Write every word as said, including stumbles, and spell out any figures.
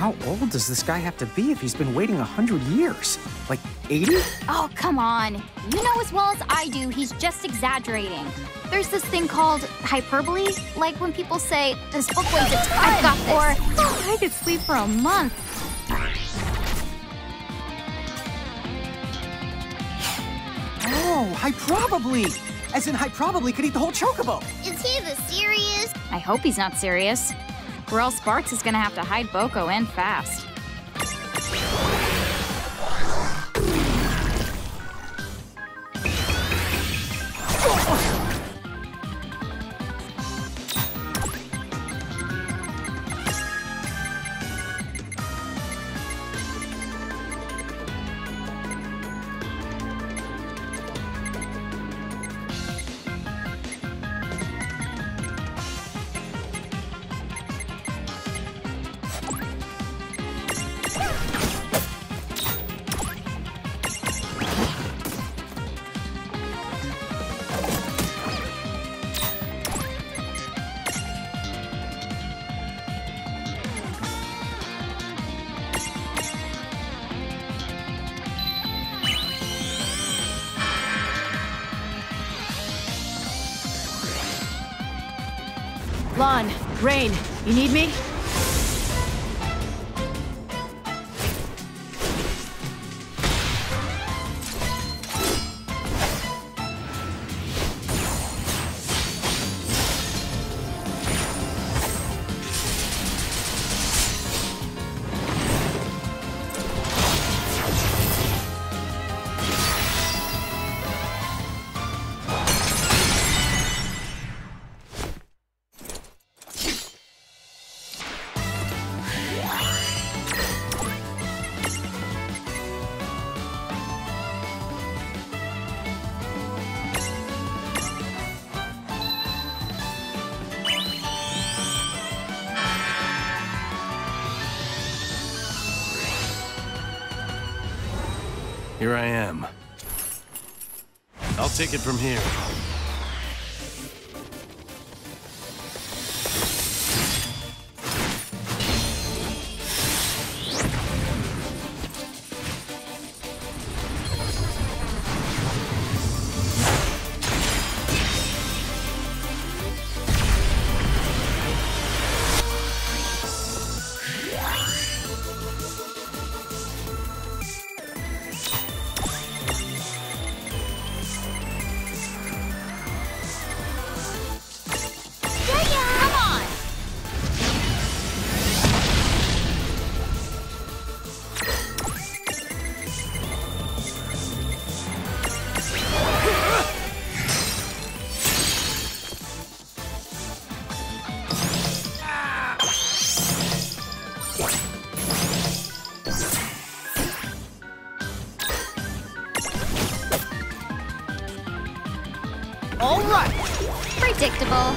How old does this guy have to be if he's been waiting a hundred years? Like eighty? Oh, come on. You know as well as I do, he's just exaggerating. There's this thing called hyperbole, like when people say, this book weighs a ton, I got this. Or, I could sleep for a month. Oh, hyperbole! As in, I probably could eat the whole chocobo. Is he the serious? I hope he's not serious. Or else Bartz is gonna have to hide Boko in fast. Lann, Rain, you need me? Here I am. I'll take it from here. All right. Predictable.